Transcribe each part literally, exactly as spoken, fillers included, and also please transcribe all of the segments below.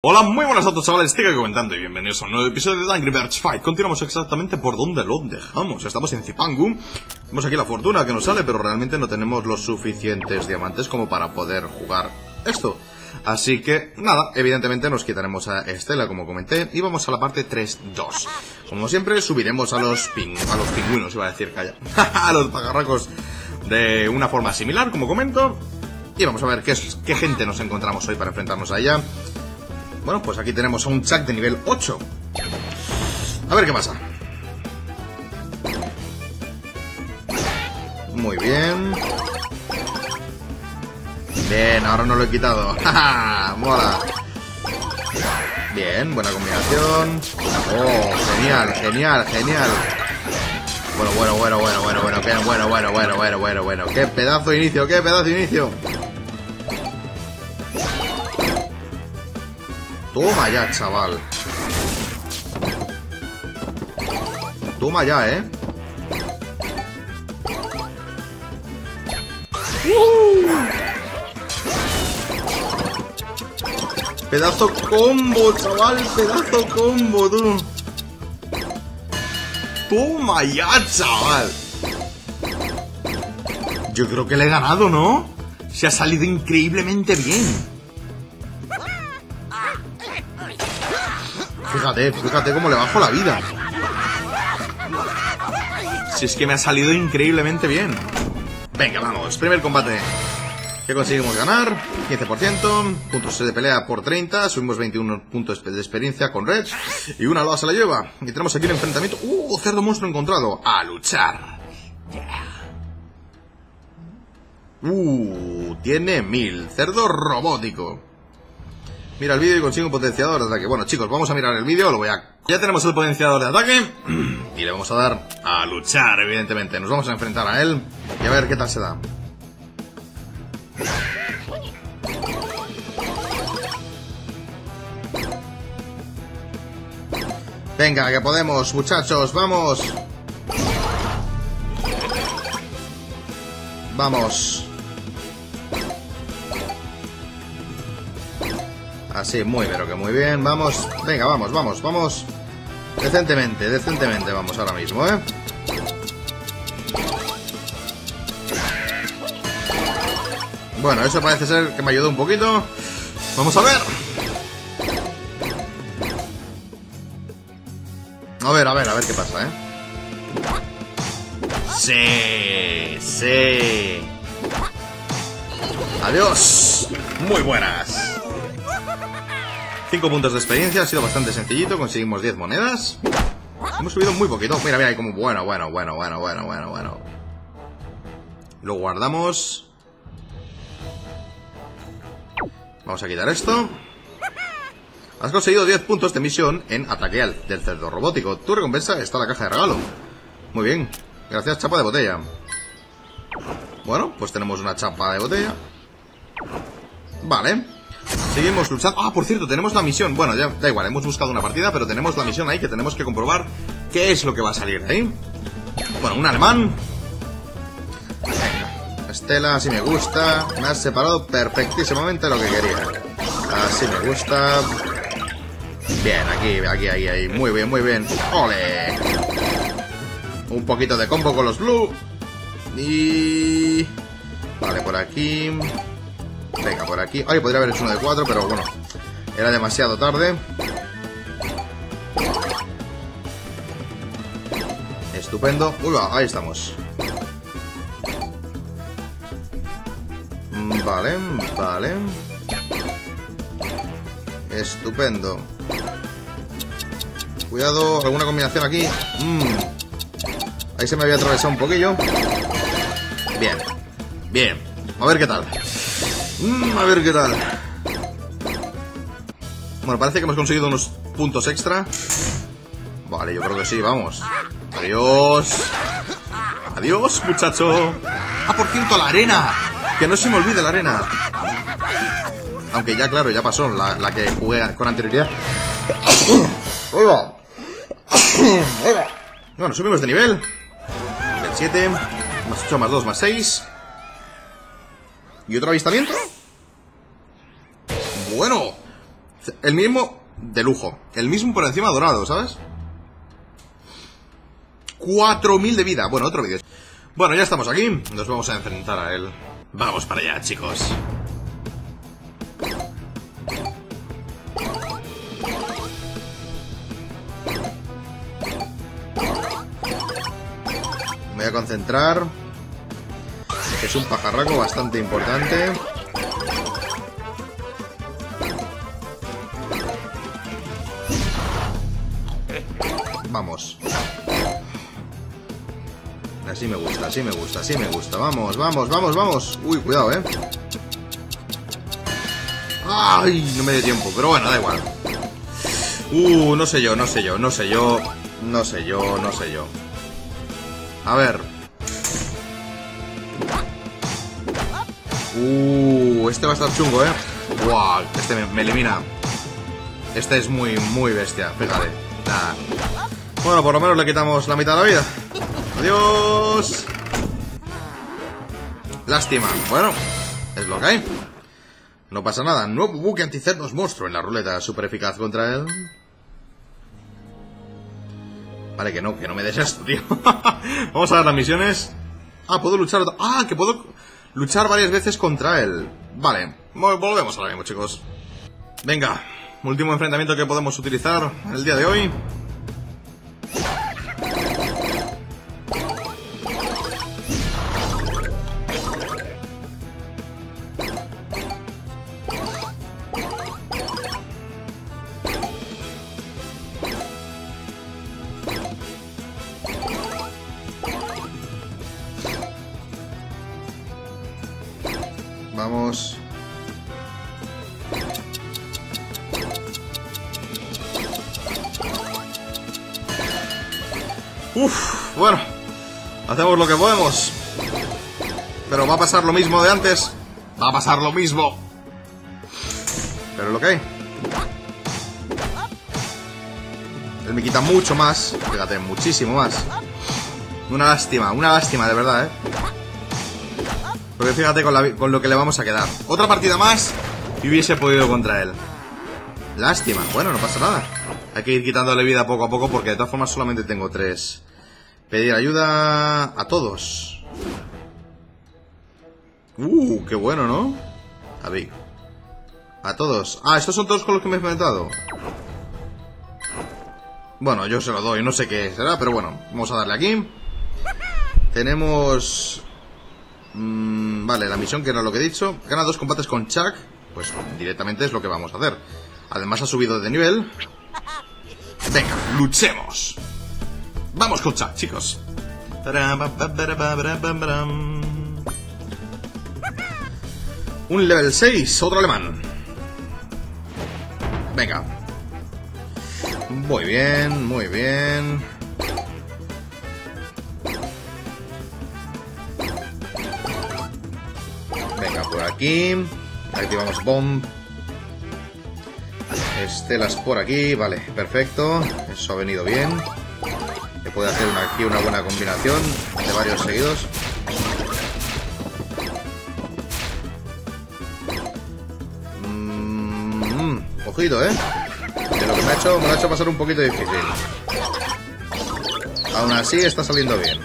Hola, muy buenas a todos, chavales, sigue comentando y bienvenidos a un nuevo episodio de Angry Birds Fight. Continuamos exactamente por donde lo dejamos. Estamos en Zipangu. Vemos aquí la fortuna que nos sale, pero realmente no tenemos los suficientes diamantes como para poder jugar esto. Así que, nada, evidentemente nos quitaremos a Estela, como comenté, y vamos a la parte tres punto dos. Como siempre, subiremos a los, ping a los pingüinos, iba a decir, calla, a los pajarracos de una forma similar, como comento. Y vamos a ver qué, qué gente nos encontramos hoy para enfrentarnos a ella. Bueno, pues aquí tenemos a un Chuck de nivel ocho. A ver qué pasa. Muy bien. Bien, ahora no lo he quitado. ¡Ja, ja! ¡Mola! Bien, buena combinación. ¡Oh, genial, genial, genial! Bueno, bueno, bueno, bueno, bueno, bueno, qué bueno, bueno, bueno, bueno, bueno, bueno. ¡Qué pedazo de inicio, qué pedazo de inicio! Toma ya, chaval. Toma ya, eh. Uh. Pedazo combo, chaval. Pedazo combo, tú. Toma ya, chaval. Yo creo que le he ganado, ¿no? Se ha salido increíblemente bien. Fíjate, fíjate cómo le bajo la vida. Si es que me ha salido increíblemente bien. Venga, vamos, primer combate. ¿Qué conseguimos ganar? quince por ciento, puntos de pelea por treinta, subimos veintiuno puntos de experiencia con Red. Y una loa se la lleva. Y tenemos aquí un enfrentamiento. ¡Uh! Cerdo monstruo encontrado. A luchar. ¡Uh! Tiene mil. Cerdo robótico. Mira el vídeo y consigo un potenciador de ataque. Bueno, chicos, vamos a mirar el vídeo, lo voy a... Ya tenemos el potenciador de ataque y le vamos a dar a luchar, evidentemente. Nos vamos a enfrentar a él y a ver qué tal se da. Venga, que podemos, muchachos, vamos. Vamos. Así, muy pero que muy bien, vamos. Venga, vamos, vamos, vamos. Decentemente, decentemente vamos ahora mismo, ¿eh? Bueno, eso parece ser que me ayudó un poquito. Vamos a ver. A ver, a ver, a ver qué pasa, ¿eh? Sí, sí. Adiós. Muy buenas. cinco puntos de experiencia, ha sido bastante sencillito, conseguimos diez monedas. Hemos subido muy poquito, mira, mira, hay como... Bueno, bueno, bueno, bueno, bueno, bueno, bueno. Lo guardamos. Vamos a quitar esto. Has conseguido diez puntos de misión en ataque al del cerdo robótico. Tu recompensa está en la caja de regalo. Muy bien, gracias, chapa de botella. Bueno, pues tenemos una chapa de botella. Vale. Seguimos luchando. Ah, por cierto, tenemos la misión. Bueno, ya da igual, hemos buscado una partida, pero tenemos la misión ahí que tenemos que comprobar qué es lo que va a salir de ahí. Bueno, un alemán. Venga, Estela, si me gusta. Me has separado perfectísimamente lo que quería. Así me gusta. Bien, aquí, aquí, aquí, ahí. Muy bien, muy bien. ¡Ole! Un poquito de combo con los blue. Y... Vale, por aquí... Venga, por aquí. Ay, podría haber hecho uno de cuatro, pero bueno, era demasiado tarde. Estupendo. Uy, va, ahí estamos. Vale, vale. Estupendo. Cuidado, alguna combinación aquí. Mm. Ahí se me había atravesado un poquillo. Bien, bien. A ver qué tal. Mm, a ver qué tal. Bueno, parece que hemos conseguido unos puntos extra. Vale, yo creo que sí, vamos. Adiós. Adiós, muchacho. Ah, por cierto, la arena. Que no se me olvide la arena. Aunque ya, claro, ya pasó la, la que jugué con anterioridad. Bueno, subimos de nivel. Nivel siete. Más ocho, más dos, más seis. ¿Y otro avistamiento? Bueno, El mínimo de lujo. El mismo por encima dorado, ¿sabes? cuatro mil de vida. Bueno, otro vídeo. Bueno, ya estamos aquí. Nos vamos a enfrentar a él. Vamos para allá, chicos. Me voy a concentrar. Es un pajarraco bastante importante. Vamos. Así me gusta, así me gusta, así me gusta. Vamos, vamos, vamos, vamos. Uy, cuidado, eh. Ay, no me dio tiempo, pero bueno, da igual. Uh, no sé yo, no sé yo, no sé yo. No sé yo, no sé yo. A ver. Uh, este va a estar chungo, eh. Wow, este me, me elimina. Este es muy, muy bestia, fíjate. Nah. Bueno, por lo menos le quitamos la mitad de la vida. Adiós. Lástima. Bueno, es lo que hay. No pasa nada. Nuevo buque anticernos monstruo en la ruleta. Súper eficaz contra él. Vale, que no, que no me des esto, tío. Vamos a ver las misiones. Ah, puedo luchar. Ah, que puedo luchar varias veces contra él. Vale, volvemos ahora mismo, chicos. Venga, último enfrentamiento que podemos utilizar el día de hoy. Vamos. Uf, bueno. Hacemos lo que podemos. Pero va a pasar lo mismo de antes. Va a pasar lo mismo. Pero lo que hay. Él me quita mucho más. Fíjate, muchísimo más. Una lástima, una lástima de verdad, eh. Porque fíjate con, la, con lo que le vamos a quedar. Otra partida más y hubiese podido contra él. Lástima. Bueno, no pasa nada. Hay que ir quitándole vida poco a poco porque de todas formas solamente tengo tres. Pedir ayuda a todos. Uh, qué bueno, ¿no? A ver. A todos. Ah, estos son todos con los que me he enfrentado. Bueno, yo se lo doy. No sé qué será, pero bueno. Vamos a darle aquí. Tenemos... Vale, la misión que era lo que he dicho. Gana dos combates con Chuck. Pues directamente es lo que vamos a hacer. Además ha subido de nivel. Venga, luchemos. Vamos con Chuck, chicos. Un level seis, otro alemán. Venga. Muy bien, muy bien. Por aquí, activamos bomb. Estelas por aquí, vale, perfecto. Eso ha venido bien. Se puede hacer una, aquí una buena combinación de varios seguidos. Mm, ojito, eh. De lo que me ha hecho, me lo ha hecho pasar un poquito difícil. Aún así está saliendo bien.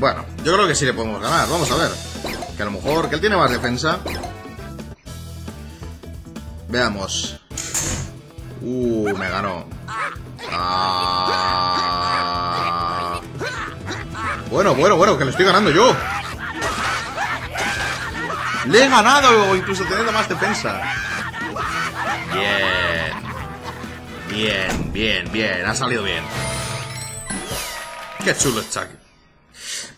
Bueno, yo creo que sí le podemos ganar, vamos a ver. Que a lo mejor, que él tiene más defensa. Veamos. Uh, me ganó. Ah... Bueno, bueno, bueno, que le estoy ganando yo. Le he ganado, incluso teniendo más defensa. Bien. Bien, bien, bien, ha salido bien. Qué chulo es Chuck.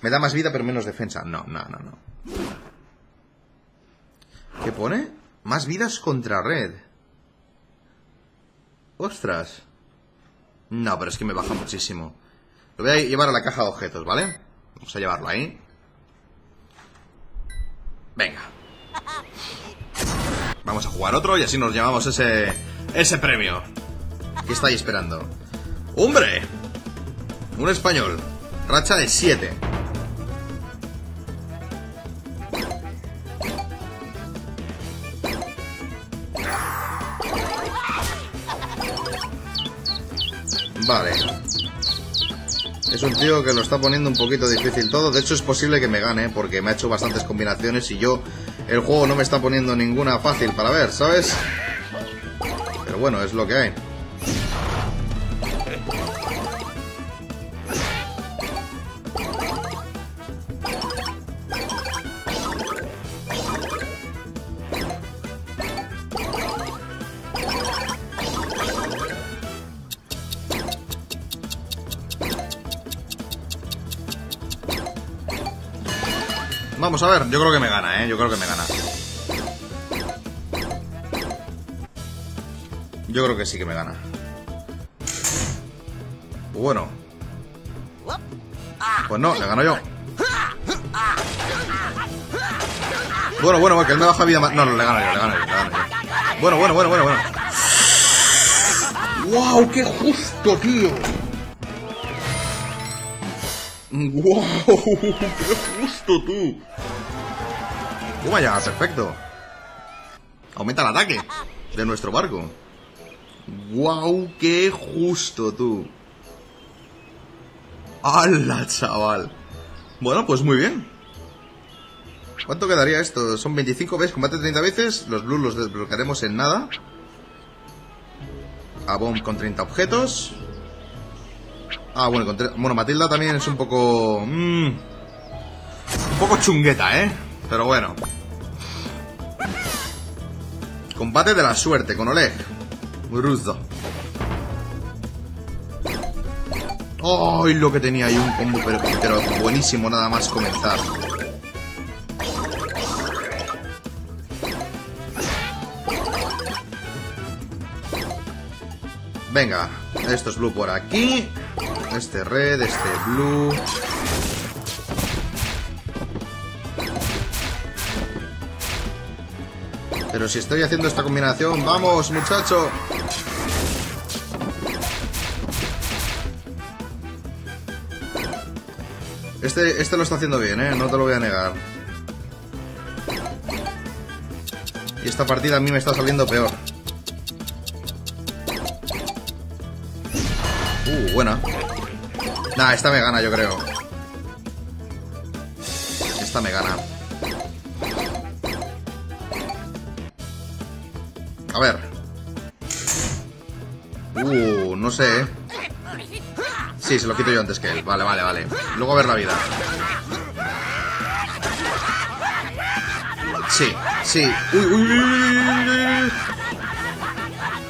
Me da más vida pero menos defensa. No, no, no, no. ¿Qué pone? Más vidas contra red. Ostras. No, pero es que me baja muchísimo. Lo voy a llevar a la caja de objetos, ¿vale? Vamos a llevarlo ahí. Venga. Vamos a jugar otro y así nos llevamos ese... ese premio. ¿Qué estáis esperando? ¡Hombre! Un español. Racha de siete. Vale. Es un tío que lo está poniendo un poquito difícil todo. De hecho es posible que me gane, porque me ha hecho bastantes combinaciones y yo... el juego no me está poniendo ninguna fácil para ver, ¿sabes? Pero bueno, es lo que hay. Vamos a ver, yo creo que me gana, ¿eh? Yo creo que me gana. Yo creo que sí que me gana. Bueno. Pues no, le gano yo. Bueno, bueno, que él me baja vida más. No, no, le gano yo, le gano yo, le gano yo. Bueno, bueno, bueno, bueno, bueno. ¡Wow! ¡Qué justo, tío! ¡Wow! ¡Qué justo, tú! ¡Toma ya! ¡Perfecto! Aumenta el ataque de nuestro barco. ¡Wow! ¡Qué justo, tú! ¡Hala, chaval! Bueno, pues muy bien. ¿Cuánto quedaría esto? Son veinticinco veces, combate treinta veces. Los blues los desbloquearemos en nada. A bomb con treinta objetos. Ah, bueno, con bueno, Matilda también es un poco... Mmm, un poco chungueta, ¿eh? Pero bueno. Combate de la suerte con Oleg. Muy rudo. ¡Ay, oh, lo que tenía ahí! Un combo, pero, pero buenísimo nada más comenzar. Venga, esto es blue por aquí. Este red, este blue. Pero si estoy haciendo esta combinación, ¡vamos, muchacho! Este, este lo está haciendo bien, ¿eh? No te lo voy a negar. Y esta partida a mí me está saliendo peor. Uh, buena. Nah, esta me gana, yo creo. Esta me gana. A ver. Uh, no sé. Sí, se lo quito yo antes que él. Vale, vale, vale. Luego a ver la vida. Sí, sí. Uy, uy, uy, uy.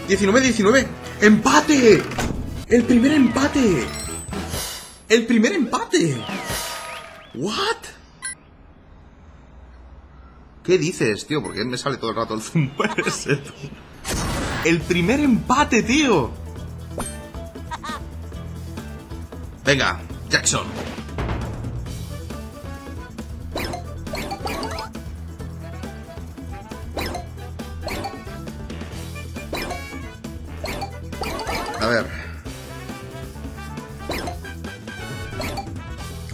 diecinueve, diecinueve. ¡Empate! ¡El primer empate! ¡El primer empate! ¿What? ¿Qué dices, tío? Porque me sale todo el rato el zumba ese, tío. ¡El primer empate, tío! Venga, Jackson. A ver...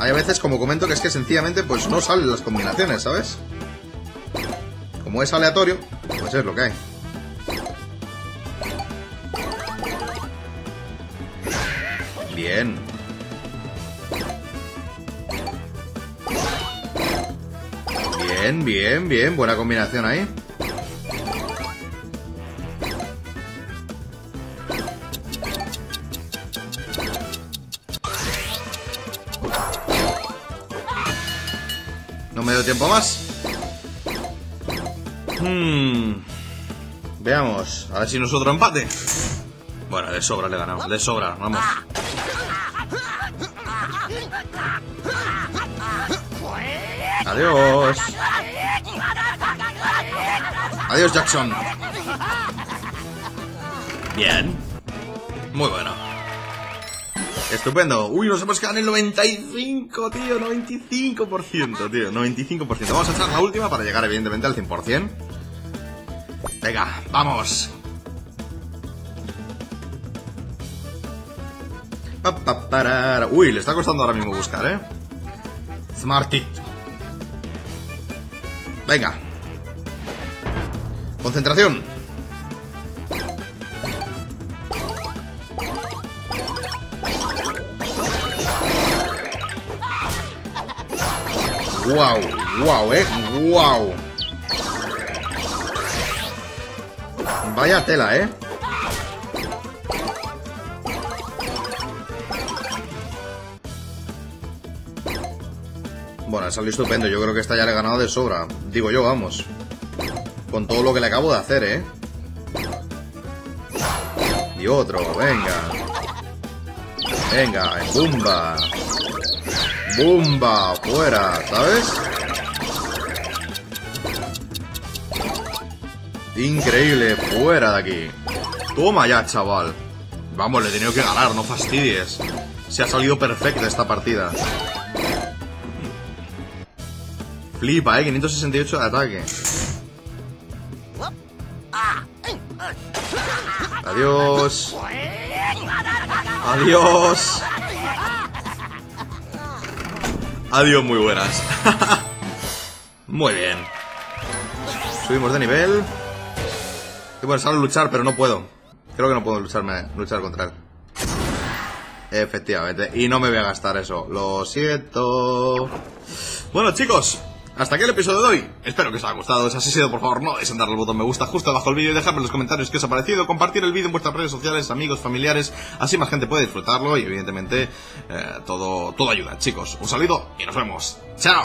Hay a veces, como comento, que es que sencillamente pues no salen las combinaciones, ¿sabes? Como es aleatorio, pues es lo que hay. Bien. Bien, bien, bien. Buena combinación ahí. ¿No me dio tiempo más? Hmm. Veamos. A ver si no es otro empate. Bueno, le sobra, le ganamos. Le sobra, vamos. Adiós. Adiós, Jackson. Bien. Muy bueno. Estupendo. Uy, nos hemos quedado en el noventa y cinco, tío. noventa y cinco por ciento, tío. noventa y cinco por ciento. Vamos a echar la última para llegar, evidentemente, al cien por cien. Venga, vamos. Uy, le está costando ahora mismo buscar, ¿eh? Smarty. Venga. Concentración. Wow, wow, eh. Wow. Vaya tela, eh. Bueno, salió estupendo. Yo creo que esta ya le he ganado de sobra. Digo yo, vamos. Con todo lo que le acabo de hacer, ¿eh? Y otro, venga. Venga, ¡bumba! ¡Bumba! ¡Fuera! ¿Sabes? Increíble, fuera de aquí. Toma ya, chaval. Vamos, le he tenido que ganar, no fastidies. Se ha salido perfecta esta partida. Flipa, eh, quinientos sesenta y ocho de ataque. Adiós. Adiós. Adiós, muy buenas. Muy bien. Subimos de nivel. Y bueno, salgo a luchar, pero no puedo. Creo que no puedo lucharme, luchar contra él. Efectivamente. Y no me voy a gastar eso. Lo siento. Bueno, chicos. Hasta aquí el episodio de hoy, espero que os haya gustado, si así ha sido por favor no dejen darle al botón me gusta justo abajo el vídeo y dejadme en los comentarios qué os ha parecido, compartir el vídeo en vuestras redes sociales, amigos, familiares, así más gente puede disfrutarlo y evidentemente eh, todo, todo ayuda, chicos, un saludo y nos vemos, chao.